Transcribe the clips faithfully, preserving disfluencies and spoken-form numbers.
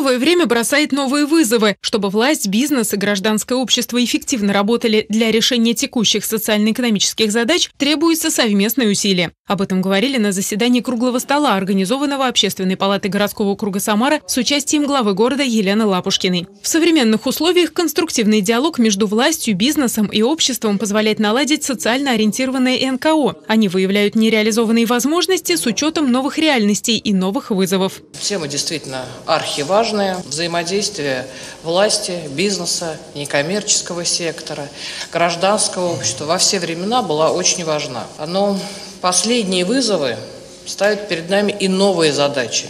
Новое время бросает новые вызовы. Чтобы власть, бизнес и гражданское общество эффективно работали для решения текущих социально-экономических задач, требуются совместные усилия. Об этом говорили на заседании круглого стола, организованного Общественной палатой городского округа Самара с участием главы города Елены Лапушкиной. В современных условиях конструктивный диалог между властью, бизнесом и обществом позволяет наладить социально ориентированные эн ка о. Они выявляют нереализованные возможности с учетом новых реальностей и новых вызовов. Темы действительно архиважные. Взаимодействие власти, бизнеса, некоммерческого сектора, гражданского общества во все времена была очень важна. Но последние вызовы ставят перед нами и новые задачи.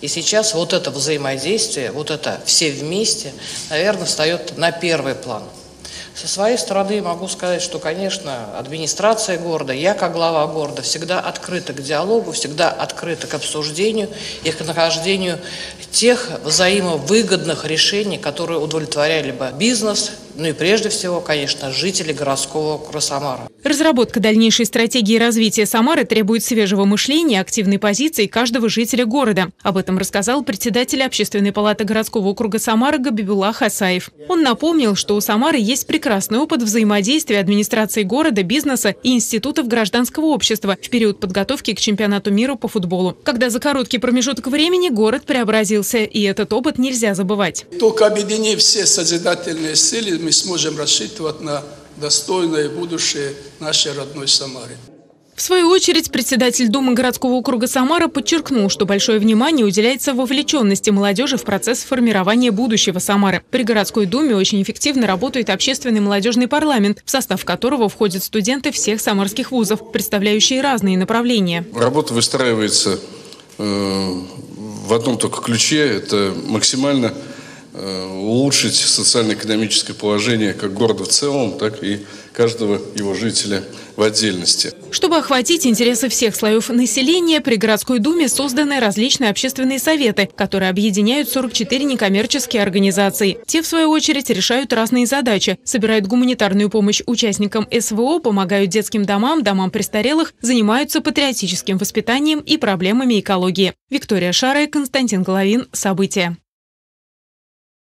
И сейчас вот это взаимодействие, вот это все вместе, наверное, встает на первый план. Со своей стороны могу сказать, что, конечно, администрация города, я как глава города всегда открыта к диалогу, всегда открыта к обсуждению и к нахождению тех взаимовыгодных решений, которые удовлетворяли бы бизнес, ну и прежде всего, конечно, жители городского округа Самара. Разработка дальнейшей стратегии развития Самары требует свежего мышления, активной позиции каждого жителя города. Об этом рассказал председатель Общественной палаты городского округа Самара Габибулла Хасаев. Он напомнил, что у Самары есть прекрасный опыт взаимодействия администрации города, бизнеса и институтов гражданского общества в период подготовки к чемпионату мира по футболу, когда за короткий промежуток времени город преобразился, и этот опыт нельзя забывать. Только объединив все созидательные силы, мы сможем рассчитывать на достойное будущее нашей родной Самары. В свою очередь, председатель Думы городского округа Самара подчеркнул, что большое внимание уделяется вовлеченности молодежи в процесс формирования будущего Самары. При городской думе очень эффективно работает общественный молодежный парламент, в состав которого входят студенты всех самарских вузов, представляющие разные направления. Работа выстраивается э, в одном только ключе – это максимально улучшить социально-экономическое положение как города в целом, так и каждого его жителя в отдельности. Чтобы охватить интересы всех слоев населения, при городской думе созданы различные общественные советы, которые объединяют сорок четыре некоммерческие организации. Те, в свою очередь, решают разные задачи, собирают гуманитарную помощь участникам эс вэ о, помогают детским домам, домам престарелых, занимаются патриотическим воспитанием и проблемами экологии. Виктория Шарая, Константин Головин. События.